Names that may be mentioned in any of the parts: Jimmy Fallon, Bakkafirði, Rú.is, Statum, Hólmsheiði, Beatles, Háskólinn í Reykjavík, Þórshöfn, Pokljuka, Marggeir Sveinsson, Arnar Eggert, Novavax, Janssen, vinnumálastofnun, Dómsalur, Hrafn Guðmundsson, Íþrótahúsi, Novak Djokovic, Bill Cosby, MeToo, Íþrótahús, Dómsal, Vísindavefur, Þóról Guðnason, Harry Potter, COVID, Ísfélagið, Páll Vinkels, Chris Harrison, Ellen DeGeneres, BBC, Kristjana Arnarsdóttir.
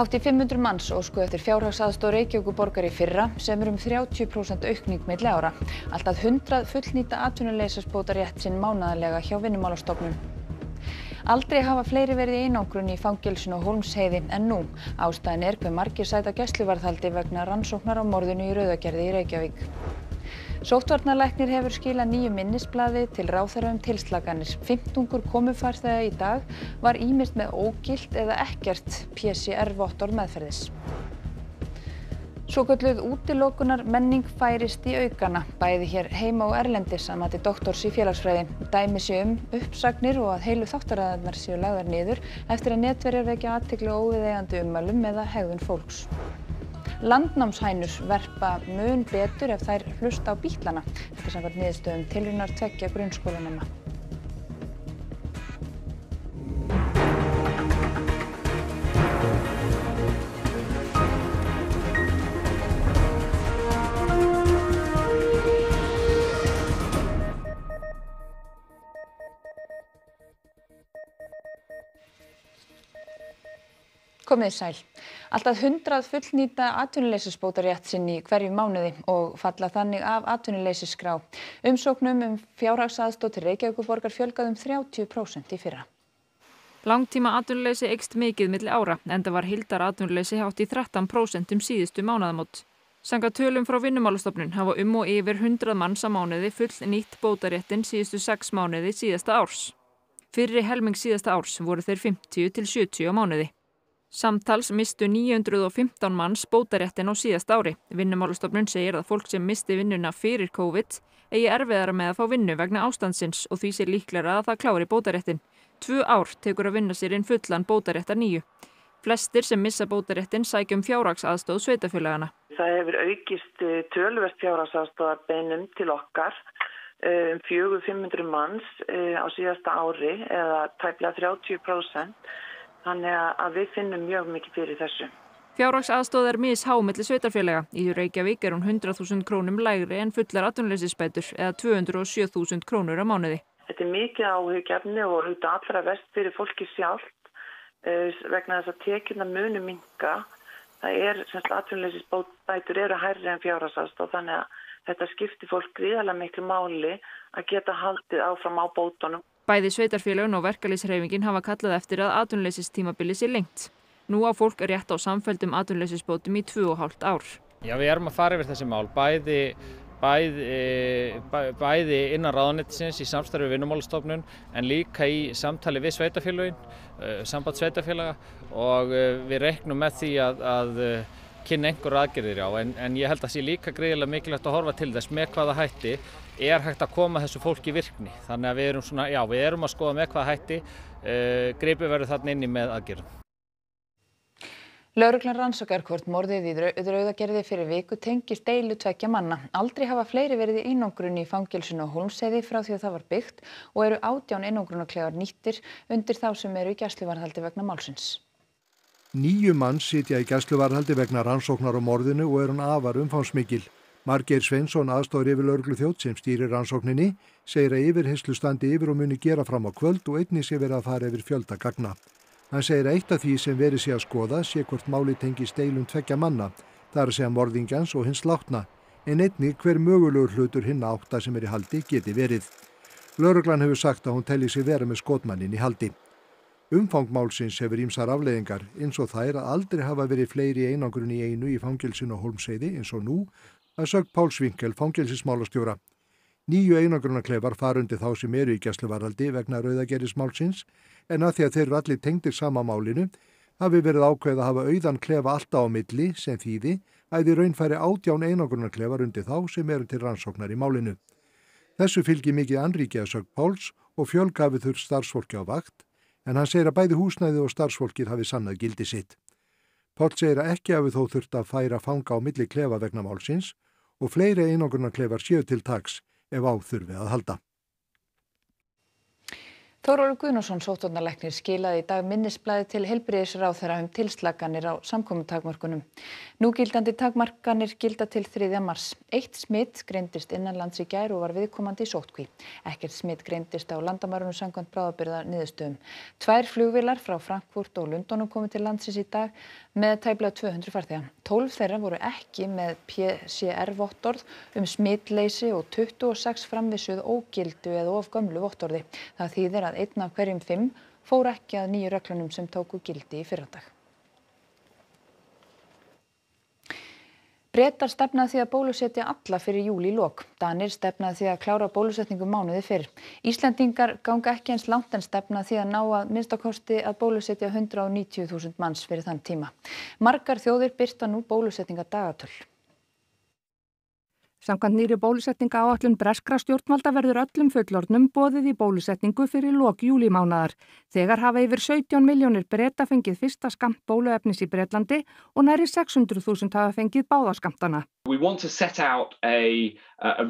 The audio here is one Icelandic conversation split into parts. Hátt í 500 manns óskuðu eftir fjárhagsaðstoð Reykjavíkurborgar í fyrra sem um 30% aukning milli ára. Allt að 100 fullnýta atvinnuleysisbótarétt sinn mánaðarlega hjá Vinnumálastofnun. Aldrei hafa fleiri verið í einangrun í fangelsinu á Hólmsheiði en nú. Ástæðan hve margir sæta gæsluvarðhaldi vegna rannsóknar á morðinu í Rauðagerði í Reykjavík. Sóttvarnalæknir hefur skilað nýju minnisblaði til ráðherra tilslakanir. 15 komufarþega í dag var ýmist með ógilt eða ekkert PCR-vottorð meðferðis. Svokölluð útilokunar menning færist í aukana, bæði hér heima og erlendis að mati doktors í félagsfræði. Dæmi sé uppsagnir og að heilu þáttaraðarnar séu lagðar niður eftir að netverjar vekja athygli óviðeigandi ummælum eða hegðun fólks. Landnámshænur verpa mun betur ef þær hlusta á bítlana, þetta samkvæmt niðurstöðum tilraunar tveggja grunnskólanema. Komið sæl. Allt að 100 fullnýta atvinnuleysisbótarétt sinn í hverju mánuði og falla þannig af atvinnuleysisskrá. Umsóknum fjárhagsaðstoð til Reykjavíkurborgar fjölgaði 30% í fyrra. Langtíma atvinnuleysi eykst mikið milli ára, enda var heildaratvinnuleysi hátt í 13% síðustu mánaðamót. Samkvæmt tölum frá Vinnumálastofnun hafa og yfir 100 manns á mánuði fullnýtt bótaréttinn síðustu 6 mánuði síðasta árs. Fyrri helming síðasta árs voru þeir 50 til 70 á mánuði. Samtals mistu 915 manns bótaréttin á síðasta ári. Vinnumálastofnun segir að fólk sem misti vinnuna fyrir COVID eigi erfiðara með að fá vinnu vegna ástandsins og því sé líklegra að það klári bótaréttin. 2 ár tekur að vinna sér inn fullan bótarétt að nýju. Flestir sem missa bótaréttin sækjum fjárhagsaðstoð sveitarfélagana. Það hefur aukist töluvert fjárhagsaðstoðarbeinum til okkar, 400-500 manns á síðasta ári eða tæplega 30%. Þannig að við finnum mjög mikið fyrir þessu. Fjárhagsaðstoð mishá milli sveitarfélaga. Í Reykjavík hún 100.000 krónum lægri en fullar atvinnuleysisbætur eða 207.000 krónur á mánuði. Þetta mikið áhyggjuefni og auðvitað allra verst fyrir fólki sjálft vegna þess að tekjurnar munu minnka. Það semst atvinnuleysisbætur hærri en fjárhagsaðstoð, þannig að þetta skiptir fólk gríðarlega miklu máli að geta haldið áfram á bótunum. Bæði sveitarfélögin og verkalýðshreyfingin hafa kallað eftir að atvinnuleysistímabilið sé lengt. Nú á fólk rétt á samfelldum atvinnuleysisbótum í 2,5 ár. Já, við erum að fara yfir þessi mál, bæði innan ráðuneytisins í samstarfi við Vinnumálastofnun en líka í samtali við sveitarfélögin, samband sveitarfélaga og við reiknum með því að kynna einhverjar aðgerðir en ég held að sé líka greiðilega mikilvægt að horfa til þess með hvaða hætti hægt að koma þessu fólki í virkni. Þannig að við erum að skoða með hvaða hætti gripið verður þarna inni með aðgerðum. Lögreglan rannsakar hvort morðið í Rauðagerði fyrir viku tengist deilu tveggja manna. Aldrei hafa fleiri verið í einangrun í fangelsinu á Hólmsheiði frá því að það var byggt og eru 18 einangrunarklefar nýttir undir þá sem eru í gæsluvarðhaldi vegna málsins. 9 manns sitja í gæsluvarðhaldi vegna rannsóknar á morðinu og er hún afar umfangsmikil. Marggeir Sveinsson, aðstoðar yfirlögregluþjónn sem stýrir rannsókninni, segir að yfirheyrslu standi yfir og muni gera fram á kvöld og einnig sé verið að fara yfir fjölda gagna. Hann segir að eitt af því sem verið sé að skoða sé hvort máli tengist deilum tveggja manna, þar að segja morðingjans og hins látna, en einnig hver mögulegur hlutur hinna 8 sem í haldi geti verið. Lögreglan hefur sagt að hún telji sig vera með skotmanninn í haldi. Umfang málsins hefur ýmsar afleiðingar eins og þær að aldrei hafa verið fleiri í einangrun í einu í fangelsinu á Hólmsheiði eins og nú, að sögn Páll Vinkels fangelsismálastjóra. 9 einangrunarklefar fara undir þá sem eru í gæsluvarðhaldi vegna Rauðagerðismálsins en að því að þeir eru allir tengdir sama málinu hafi verið ákveðið að hafa auðan klefa alltaf á milli sem þýði að í raun færi 18 einangrunarklefar undir þá sem eru til rannsóknar í málinu. Þessu fylgir mikið annríki að sögn Páls og fjölga við þurr starfsfólki á vakt, en hann segir að bæði húsnæði og starfsfólkið hafi sannað gildi sitt. Páll segir að ekki hafi þó þurft að færa fanga á milli klefa vegna málsins og fleiri einangrunarklefar séu til taks ef á þurfi að halda. Þó Þóról Guðnason sóttvarnalæknir skilaði í dag minnisblaði til heilbrigðisráðherra tilslakanir á samkomutakmörkunum. Núgildandi takmarkanir gilda til 3. mars. 1 smitt greindist innanlands í gær og var viðkomandi í sóttkví. Ekkert smitt greindist á landamærunum samkvæmt bráðabirgðaniðurstöðum. 2 flugvélar frá Frankfurt og Lundunum komu til landsins í dag með tæplega 200 farþega. 12 þeirra voru ekki með PCR-vottorð smitleysi og 26 framvisuð ógildu eða of gömlu vottorði. Það þýðir að 1 af hverjum 5 fór ekki að nýju reglunum sem tóku gildi í fyrradag. Bretar stefnaði því að bólusetja alla fyrir júli í lok. Danir stefnaði því að klára bólusetningu mánuði fyrr. Íslendingar ganga ekki eins langt en stefnaði því að ná að minnstakosti að bólusetja 190.000 manns fyrir þann tíma. Margar þjóðir birta nú bólusetningadagatöl. Samkvæmt nýrri bólusetninga áætlun breskra stjórnvalda verður öllum fullorðnum boðið í bólusetningu fyrir lok júlímánaðar. Þegar hafa yfir 17 milljónir Breta fengið fyrsta skammt bóluefnis í Bretlandi og nærri 600.000 hafa fengið báða skammtana. We want to set out a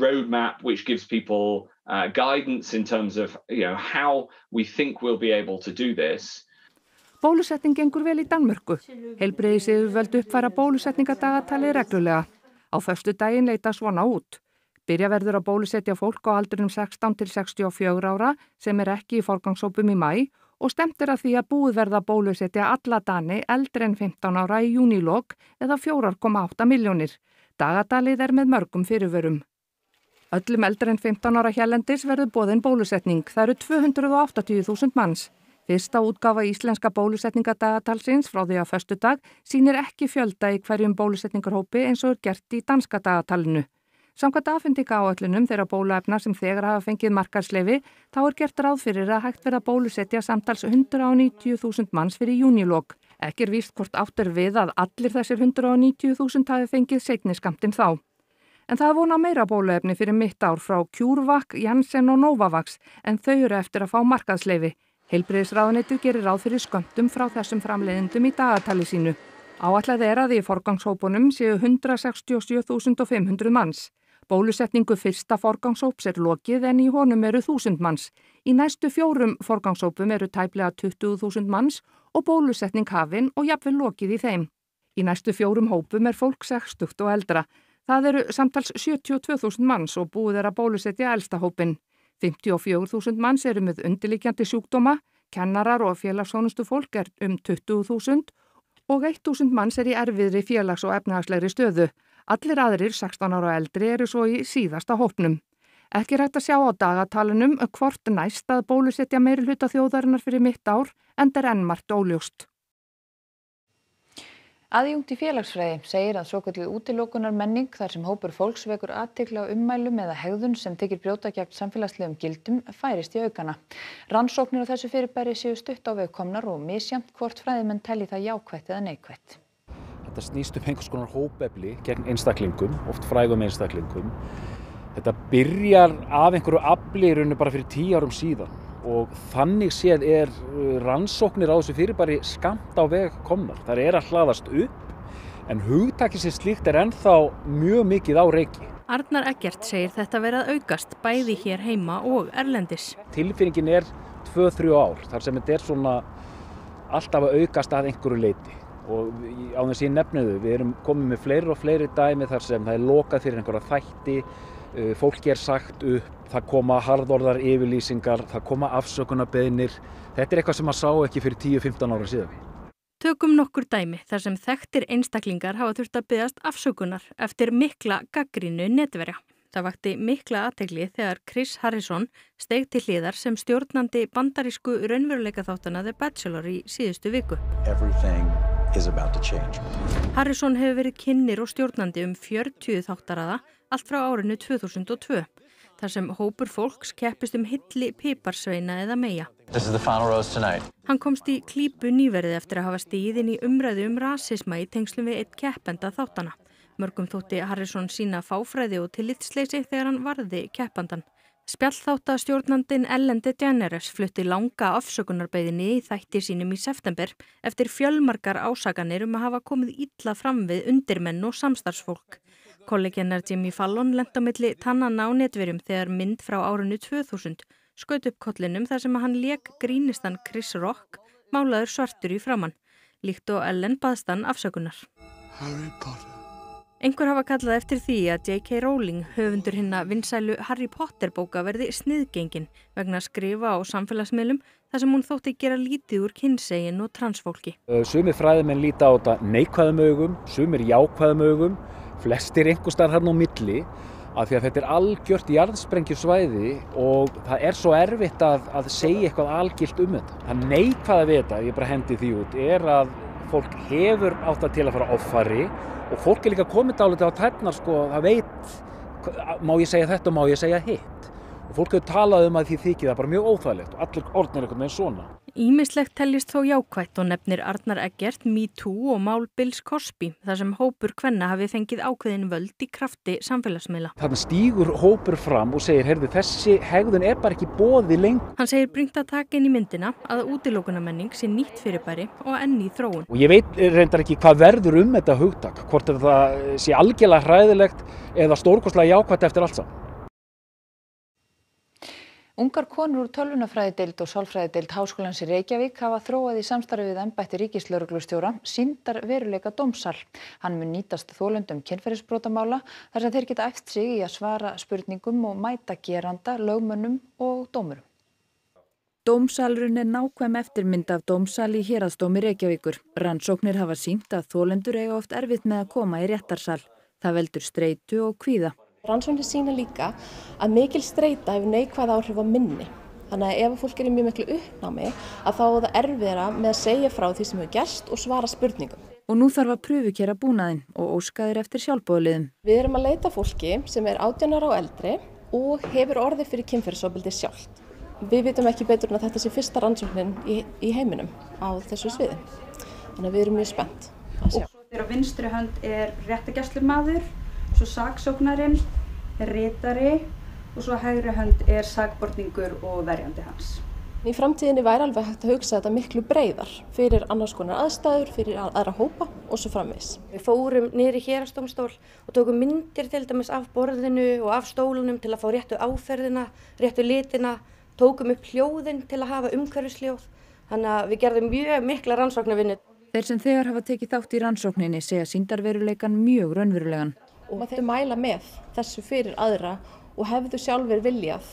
roadmap which gives people guidance in terms of how we think we'll be able to do this. Bólusetning gengur vel í Danmörku. Heilbrigðisyfirvöld uppfæra bólusetningadagatalið reglulega. Á föstudaginn leita svona út. Byrja verður að bólusetja fólk á aldrinum 16 til 64 ára sem ekki í forgangshópum í maí og stemt að því að búið verða að bólusetja alla Dani eldri en 15 ára í júnílok eða 4,8 milljónir. Dagatalið með mörgum fyrirvörum. Öllum eldri en 15 ára hérlendis verður boðin bólusetning. Það eru 280.000 manns. Fyrsta útgáfa íslenska bólusetningadagatalsins frá því að föstudag sýnir ekki fjölda í hverjum bólusetningarhópi eins og gert í danska dagatalinu. Samkvæmt afhendingaáætlunum þeirra bóluefna sem þegar hafa fengið markaðsleyfi, þá gert ráð fyrir að hægt verða bólusetja samtals 190.000 manns fyrir júnílok. Ekki víst hvort átt við að allir þessir 190.000 hafi fengið seinni skammtinn þá. En það vona meira bóluefni fyrir mitt ár frá CureVac, Janssen og Novavax, en þau eru eftir að fá markaðsleyfi. Heilbrigðisráðuneytið gerir ráð fyrir skömmtum frá þessum framleiðendum í dagatali sínu. Áætlað að í forgangshópunum séu 167.500 manns. Bólusetningu fyrsta forgangshóps lokið en í honum eru 1.000 manns. Í næstu 4 forgangshópum eru tæplega 20.000 manns og bólusetning hafin og jafnvel lokið í þeim. Í næstu 4 hópum fólk 60 og eldra. Það eru samtals 72.000 manns og búið að bólusetja elsta hópinn. 54.000 manns eru með undirliggjandi sjúkdóma, kennarar og félagsþjónustu fólk 20.000 og 1.000 manns í erfiðri félags- og efnahagslegri stöðu. Allir aðrir 16 ára og eldri eru svo í síðasta hópnum. Ekki hægt að sjá á dagatalunum hvort næst að bólusetja meirihluta þjóðarinnar fyrir mitt ár en enn margt óljóst. Aðjúngt í félagsfræði segir að svokölluð útilokunar menning þar sem hópur fólks vekur athygli á ummælum eða hegðun sem þykir brjóta gegn samfélagslegum gildum færist í aukana. Rannsóknir á þessu fyrirbæri séu stutt á veg komnar og misjafnt hvort fræðimenn telji það jákvætt eða neikvætt. Þetta snýst um einhvers konar hópefli gegn einstaklingum, oft frægum einstaklingum. Þetta byrjar af einhverju afli í rauninu bara fyrir 10 árum síðan og þannig séð rannsóknir á þessu fyrirbæri skammt á veg komnar. Það að hlaðast upp en hugtakið sem slíkt ennþá mjög mikið á reiki. Arnar Eggert segir þetta vera að aukast bæði hér heima og erlendis. Tilfinningin 2-3 ár þar sem þetta svona alltaf að aukast að einhverju leyti og á þess ég nefniðu við erum komin með fleiri og fleiri dæmi þar sem það lokað fyrir einhverja þætti, fólk sagt upp, það koma harðorðar yfirlýsingar, það koma afsökunarbeiðnir. Þetta eitthvað sem maður sá ekki fyrir 10-15 ára síðan. Tökum nokkur dæmi þar sem þekktir einstaklingar hafa þurft að biðjast afsökunar eftir mikla gagnrýnu netverja. Það vakti mikla athygli þegar Chris Harrison steig til hliðar sem stjórnandi bandarísku raunveruleikaþáttanna The Bachelor í síðustu viku. Harrison hefur verið kynnir og stjórnandi 40 þáttaraða allt frá árinu 2002. Þar sem hópur fólks keppist hilli piparsveina eða meja. Hann komst í klípu nýverið eftir að hafa stigið inn í umræðu rasisma í tengslum við einn keppenda þáttana. Mörgum þótti Harrison sína fáfræði og tillitsleysi þegar hann varði keppandan. Spjallþáttastjórnandin Ellen DeGeneres flutti langa afsökunarbeiðinni í þætti sínum í september eftir fjölmargar ásakanir að hafa komið illa fram við undirmenn og samstarfsfólk. Kolleginnar Jimmy Fallon lenti á milli tannanna á netverjum þegar mynd frá árinu 2000 skaut upp kollinum þar sem hann lék grínistan Chris Rock, málaður svartur í framan, líkt og Ellen baðst hann afsökunar. Harry Potter. Einhver hafa kallað eftir því að J.K. Rowling, höfundur hinna vinsælu Harry Potter bóka, verði sniðgengin vegna skrifa á samfélagsmiðlum þar sem hún þótti gera lítið úr kynsegin og transfólki. Sumir fræðimenn líta á þetta neikvæðum augum, sumir jákvæðum augum, flestir einhver staðar þarna á milli, af því að þetta algjört jarðsprengjusvæði og það svo erfitt að segja eitthvað algilt þetta. Það neikvæða við þetta, ég bara hendi því út, að fólk hefur átt það til að fara offari og fólk líka komið dálítið á tærnar, það veit, má ég segja þetta og má ég segja hitt. Og fólk hefur talað að því þykir það bara mjög óþægilegt og allir orðnir einhvern veginn svona. Ýmislegt teljist þó jákvætt og nefnir Arnar Eggert MeToo og mál Bills Cosby, þar sem hópur kvenna hafi fengið ákveðin völd í krafti samfélagsmiðla. Þarna stígur hópur fram og segir, heyrðu, þessi hegðun bara ekki í boði lengur. Hann segir brýnt að taka inn í myndina að útilokunarmenning sé nýtt fyrirbæri og enn í þróun. Og ég veit reyndar ekki hvað verður þetta hugtak, hvort það sé algjörlega hræðilegt eða stórkostlega jákvætt eftir allt saman. Ungar konur úr tölvunarfræðideild og sálfræðideild Háskólans í Reykjavík hafa þróað í samstarfi við embætti ríkislögreglustjóra sýndar veruleika Dómsal. Hann mun nýtast þolendum kynferðisbrotamála þar sem þeir geta æft sig í að svara spurningum og mæta geranda, lögmönnum og dómurum. Dómsalurinn nákvæm eftirmynd af Dómsal í héraðsdómi Reykjavíkur. Rannsóknir hafa sýnt að þolendur eiga oft erfitt með að koma í réttarsal. Það veldur streitu og kvíða. Rannsóknir sýna líka að mikil streita hefur neikvæð áhrif á minni. Þannig að ef fólk í mjög miklu uppnámi þá það erfiðara með að segja frá því sem hefur gerst og svara spurningum. Og nú þarf að prufukera búnaðinn og óskaðir eftir sjálfboðaliðum. Við erum að leita fólki sem 18 ára og eldri og hefur orðið fyrir kynferðisofbeldi sjálft. Við vitum ekki betur en að þetta sé fyrsta rannsóknin í heiminum á þessu sviði. Þannig að við erum mjög spennt að sjá. Þegar á vinstri hönd réttargæslumaður, svo saksóknarinn, ritari og svo hægri hönd sakborningur og verjandi hans. Í framtíðinni væri alveg hægt að hugsa þetta miklu breiðar fyrir annars konar aðstæður, fyrir aðra hópa og svo framvegis. Við fórum niður í héraðsdómstól og tókum myndir til dæmis af borðinu og af stólunum til að fá réttu áferðina, réttu litina, tókum upp hljóðin til að hafa umhverfisljóð, þannig að við gerðum mjög mikla rannsóknarvinnu. Þeir sem þegar hafa tekið þátt í rannsókninni segja sýndarveruleikan mjög raunverulegan. Og maður mæla með þessu fyrir aðra og hefðu sjálfur viljað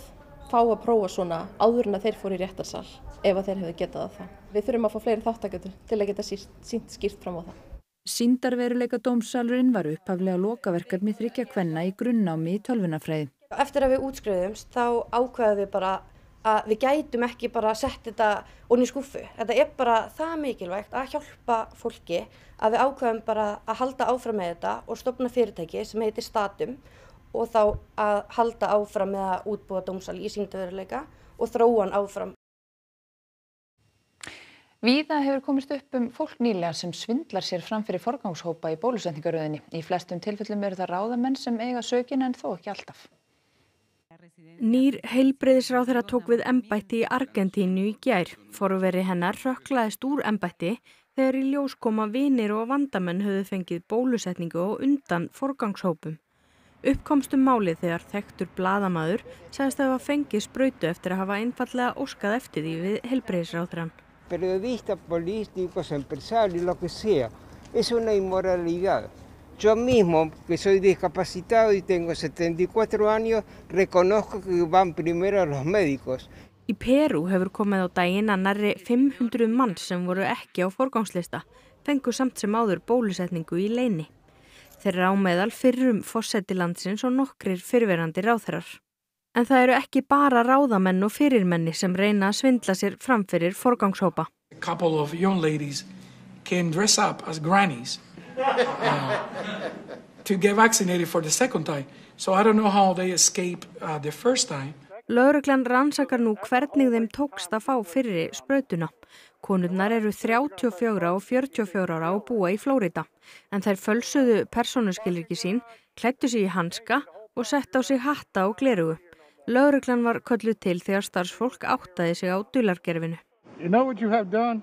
fá að prófa svona áður en að þeir fóru í réttarsal ef að þeir hefðu getað það. Við þurfum að fá fleiri þáttakendur til að geta sýnt skýrt fram á það. Sýndarveruleika Dómsalurinn var upphaflega lokaverkefni 3 kvenna í grunnnámi í tölvunarfræði. Eftir að við útskrifuðumst þá ákveðum við bara að við gætum ekki bara að setja þetta ofan í skúffu. Þetta bara það mikilvægt að hjálpa fólki að við ákveðum bara að halda áfram með þetta og stofna fyrirtæki sem heitir Statum og þá að halda áfram með að útbúa Dómsal í sýndarveruleika og þróan áfram. Víða hefur komist upp fólk nýlega sem svindlar sér fram fyrir forgangshópa í bólusetningaröðinni. Í flestum tilfellum eru það ráðamenn sem eiga sökin en þó ekki alltaf. Nýr heilbrigðisráðherra tók við embætti í Argentínu í gær. Forveri hennar hrökklaðist úr embætti þegar í ljós kom að vinir og vandamenn höfðu fengið bólusetningu og undan forgangshópum. Uppkomstum málið þegar þekktur blaðamaður sagðist að hafa fengið sprautu eftir að hafa einfallega óskað eftir því við heilbrigðisráðherrann. Periodistas, políticos, empresarios, lo que sea, es una inmoralidad. Yo mismo, que soy discapacitado y tengo 74 años, reconozco que van primero los médicos. Í Perú hefur komið á daginn að nærri 500 manns sem voru ekki á forgangslista fengu samt sem áður bólusetningu í leyni. Þeirra á meðal fyrrum forseti landsins og nokkrir fyrrverandi ráðherrar. En það eru ekki bara ráðamenn og fyrirmenni sem reyna að svindla sér fram fyrir forgangshópa. A couple of young ladies can dress up as grannies. To get vaccinated for the second time, so I don't know how they escaped the first time. Lögreglan rannsakar nú hvernig þeim tókst að fá fyrri sprautuna. Konurnar eru 34 og 44 ára og búa í Flórida, en þær fölsuðu persónuskilríki sín, klæddu sig í hanska og sett á sig hatta og gleraugu. Lögreglan var kölluð til þegar starfsfólk áttaði sig á dulargerfinu. You know what you have done?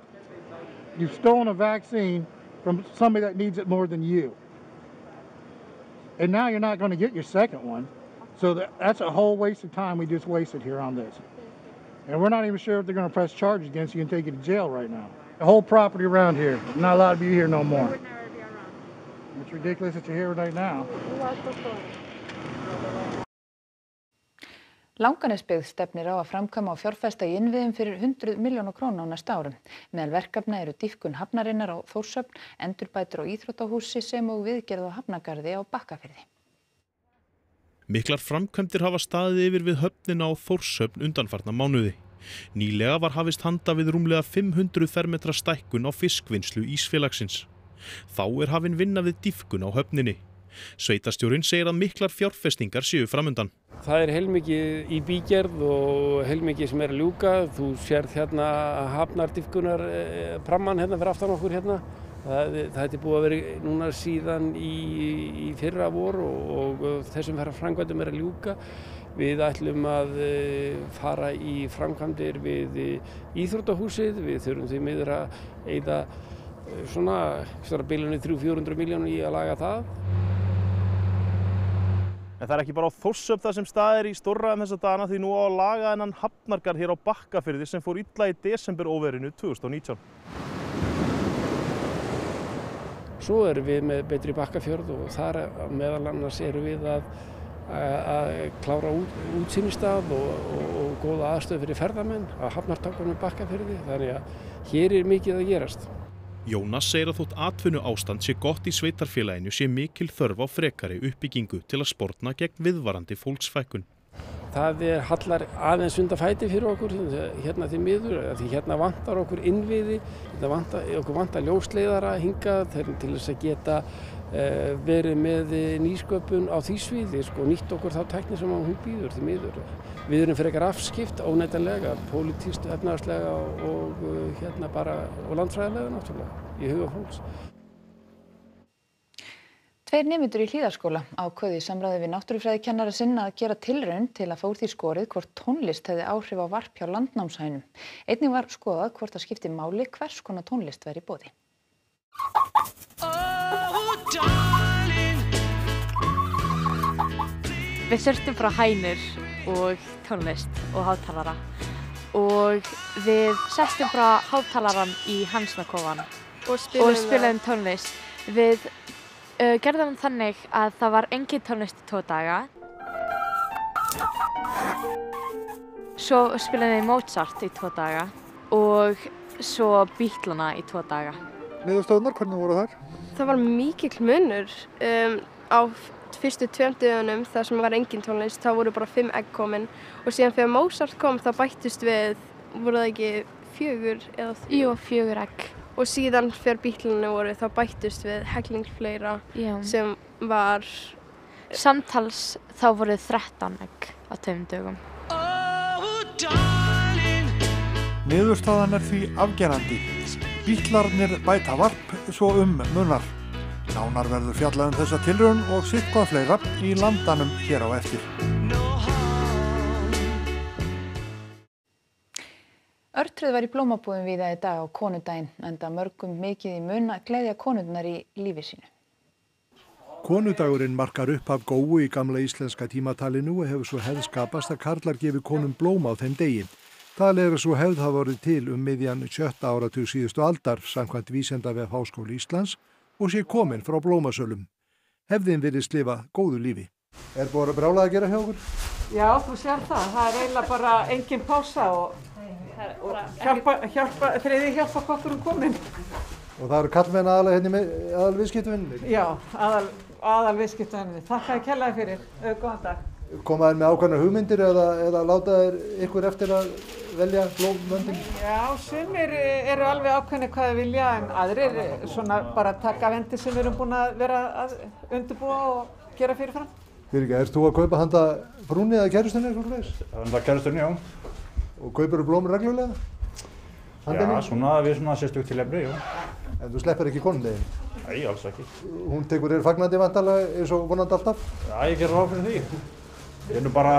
You've stolen a vaccine from somebody that needs it more than you. And now you're not going to get your second one. So that's a whole waste of time we just wasted here on this. And we're not even sure if they're going to press charges against you and take you to jail right now. The whole property around here, you're not allowed to be here no more. It's ridiculous that you're here right now. Langanesbyggð stefnir á að framkvæma og fjárfesta í innviðum fyrir 100 milljónir króna á næsta árum. Meðal verkefna eru dýpkun hafnarinnar á Þórshöfn, endurbætur á Íþrótahúsi sem og viðgerð á hafnagarði á Bakkafirði. Miklar framkvæmdir hafa staðið yfir við höfnina á Þórshöfn undanfarna mánuði. Nýlega var hafist handa við rúmlega 500 fermetra stækkun á fiskvinnslu Ísfélagsins. Þá er hafin vinna við dýpkun á höfninni. Sveitarstjórinn segir að miklar fjárfestingar séu framundan. Það er heilmikið í bígerð og heilmikið sem er að ljúka. Þú sérð hérna hafnardýpkunar pramman hérna fyrir aftan okkur hérna. Það er búið að vera núna síðan í fyrra vor og þessum framkvæmdum er að ljúka. Við ætlum að fara í framkvæmdir við Íþrótahúsið. Við þurfum því miður að eyða svona bilunni 300-400 milljónum í að laga það. En það er ekki bara á Þórshöfn þar sem staðir í stórræðum þessa dagana, því nú á að laga þennan hafnargarð hér á Bakkafirði sem fór illa í desember óveðrinu 2019. Svo erum við með betri Bakkafjörð og þar meðal annars erum við að klára útsýnistað og góða aðstöð fyrir ferðamenn að hafnartangunum Bakkafirði, þannig að hér er mikið að gerast. Jónas segir að þótt atvinnu ástand sé gott í sveitarfélaginu sé mikil þörf á frekari uppbyggingu til að sporna gegn viðvarandi fólksfækkun. Það er hallar aðeins undan fæti fyrir okkur hérna því miður, því hérna vantar okkur innviði, okkur vantar ljósleiðara hingað til þess að geta verið með nýsköpun á því sviði, nýtt okkur þá tækni sem hún býður því miður. Við erum frekar afskipt óneitanlega, pólitískt, efnaðarslega og landfræðilega náttúrulega í huga fólks. Tveir nemendur í hlíðarskóla ákváðu í samráði við náttúrufræðikennara sinn að gera tilraun til að fá úr því skorið hvort tónlist hefði áhrif á varp hjá landnámshænum. Einnig var skoðað hvort það skipti máli hvers konar tónlist væri í boði. Við þurftum bara hænur og tónlist og hátalara og við settum bara hátalaran í hansnakofan og spilaðum tónlist. Við gerðum þannig að það var engin tónlist í 2 daga. Svo spilaði Mozart í 2 daga og svo Beatlesana í 2 daga. Niðurstöðurnar, hvernig voru þær? Það var mikill munur á fyrstu 2 dögunum þar sem var engin tónlist, þá voru bara 5 egg komin og síðan þegar Mozart kom þá bættist við, voru það ekki 4 eða 3? Jú, 4 egg. Og síðan fyrir bílunni voru þá bættust við hegling fleira sem var... Samtals þá voru 13 egg á 2 dögum. Niðurstaðan er því afgerandi. Bílarnir bæta varp svo munar. Nánar verður fjallað þessa tilraun og sitthvað fleira í landanum hér á eftir. Örtröð var í blómabúðum víða í dag á konudaginn, enda mörgum mikið í mun að gleðja konurnar í lífi sínu. Konudagurinn markar upp af góu í gamla íslenska tímatalinu og hefur svo hefð skapast að karlar gefi konum blóm á þeim degi. Talið er svo hefð hafa orðið til miðjan 7. áratug síðustu aldar, samkvæmt Vísindavef Háskóla Íslands og sé komin frá blómasölum. Hefðin virðist lifa góðu lífi. Er búið að brjála að gera hjá okkur? Já, þú sér það. Það er eiginlega bara engin pása og hjálpa hvort komin. Og það eru kallmenn aðal viðskiptavinni? Já, aðal viðskiptavinni. Takk að ég kellaði fyrir. Góðan dag. Koma þér með ákveðnar hugmyndir eða láta þér ykkur eftir að velja blómvöndin? Já, sumir eru alveg ákveðni hvað þau vilja, en aðrir svona bara taka vendi sem við erum búin að vera að undirbúa og gera fyrirfram. Fyrirgeðu, ert þú að kaupa handa brúni eða kærustunni eitthvað fleis? Handa kærustunni, já. Og kaupir þú blómur reglulega? Já, svona við sérstökt til efni, já. En þú sleppar ekki konulegin? Nei, alls ekki. Hún tekur þér fagnandi vantarlega eins og vonandi alltaf? Já, ég ger ráð fyrir því. Ég nú bara,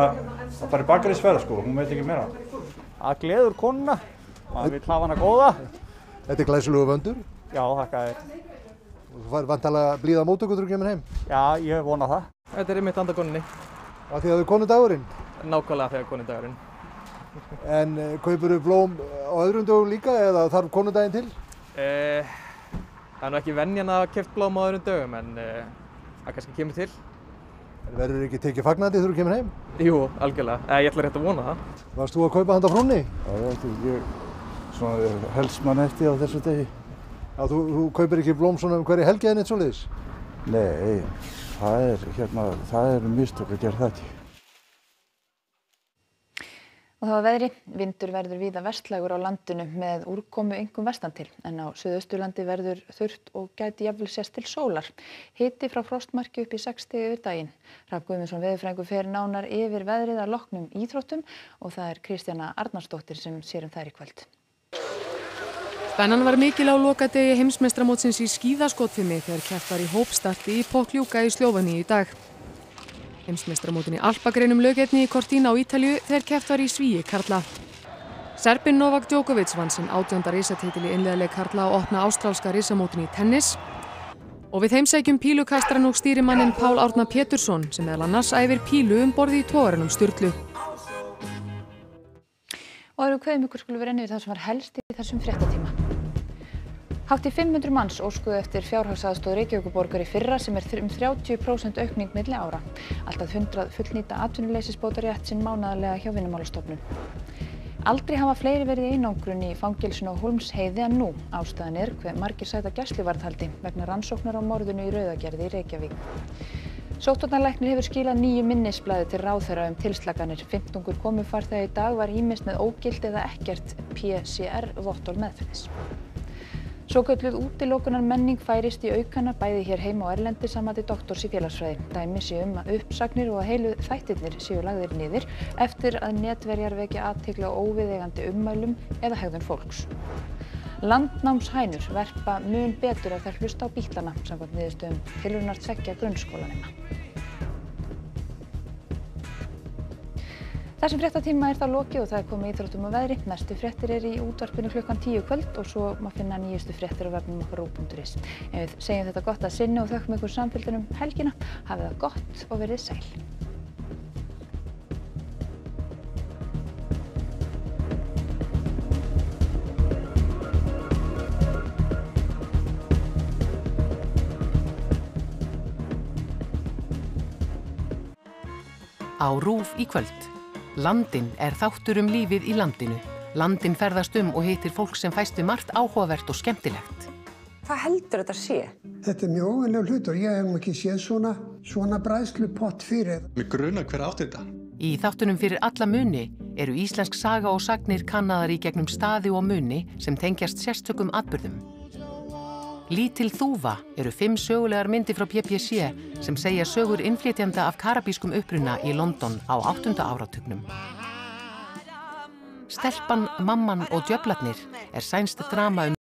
það bara í bakarísferða sko, hún veit ekki meira. Að gleður konuna, maður vil hafa hana góða. Þetta er glæsilegur vöndur? Já, þakka þér. Þú fær vantarlega blíða móttöku þegar þú kemur heim? Já, ég vona það. Þetta er einmitt handa konunni. Af því að það er konudagurinn? Nákvæmlega þegar konudagurinn. En kaupirðu blóm á öðrum dögum líka eða þarf konudaginn til? Það nú ekki venjan að keypt blóm á öðrum dögum en það kannski kemur til. En verður ekki tekið fagnandi þegar þú kemur heim? Jú, algjörlega. Ég ætla rétt að vona það. Varst þú að kaupa handa frónni? Já, ég helst mann eftir á þessu degi. Já, þú kaupir ekki blóm svona hverja helgi eða neitt svoleiðis? Nei, það er mistök að gera það ekki. Og það var veðri. Vindur verður víða vestlægur á landinu með úrkomu einkum vestan til, en á Suðausturlandi verður þurrt og gæti jafnvel sést til sólar. Hiti frá frostmarki upp í 60 yfir daginn. Hrafn Guðmundsson veðurfræðingur fer nánar yfir veðrið að loknum íþróttum og það er Kristjana Arnarsdóttir sem sér um þær í kvöld. Spennan var mikil á lokadegi heimsmeistaramótsins í skíðaskotfimi þegar keppt var í hópstarti í Pokljuka í Slóveníu í dag. Heimsmeistaramótinu í alpagreinum lauk einnig í Cortina á Ítalíu þegar keppt var í svíi karla. Serbinn Novak Djokovic vann sinn 18. risatitil í einliðaleik karla og opna ástrálska risamótinu í tennis. Og við heimsækjum pílukastarinn og stýrimanninn Pál Árna Pétursson sem meðal annars æfir pílu borði í togaranum Sturlu. Og eru kveðum ykkur skulum við renna yfir það sem var helst í þessum fréttatíma. Hátt í 500 manns óskuðu eftir fjárhagsaðstoð Reykjavíkurborgar í fyrra sem er 30% aukning milli ára. Alltaf 100 fullnýta atvinnuleysisbótarétt sinn mánaðarlega hjá Vinnumálastofnun. Aldrei hafa fleiri verið í einangrun í fangelsinu á Hólmsheiði en nú. Ástæðan er hve margir sæta gæsluvarðhaldi vegna rannsóknar á morðinu í Rauðagerði í Reykjavík. Sóttvarnalæknir hefur skilað 9 minnisblaði til ráðherra tilslakanir. 15 komufarþega í dag var ýmist með ógilt eða ekkert PCR-vottorð meðferðis. Svokölluð útilokunar menning færist í aukana bæði hér heima og erlendi saman til doktors í félagsfræði. Dæmi séu að uppsagnir og að heilu þættirnir séu lagðir niður eftir að netverjar vekja athygli á óviðeigandi ummælum eða hegðun fólks. Landnámshænur verpa mun betur ef þær hlusta á bílana samkvæmt niðurstöðum tilraunar 2 grunnskólanema. Þessum fréttatíma er þá lokið og það er komið íþróttum og veðri. Næstu fréttir er í útvarpinu klukkan 10 kvöld og svo má finna nýjustu fréttir á vefnum okkar Rú.is. En við segjum þetta gott að sinni og þökkum ykkur samfylgdina um helgina. Hafið það gott og verið sæl. Á Rúf í kvöld. Landinn er þáttur um lífið í landinu. Landinn ferðast og heitir fólk sem fæst við margt áhugavert og skemmtilegt. Hvað heldur þetta sé? Þetta er mjög óvenjulegur hlutur. Ég hef ekki séð svona bræðslupott fyrir. Mig grunar hver átti þetta. Í þáttunum fyrir alla muni eru íslensk saga og sagnir kannaðar í gegnum staði og muni sem tengjast sérstökum atburðum. Lítil þúfa eru 5 sögulegar myndir frá BBC sem segja sögur innflytjenda af karabískum uppruna í London á 8. áratugnum. Stelpan, mamman og djöflarnir er sænskt drama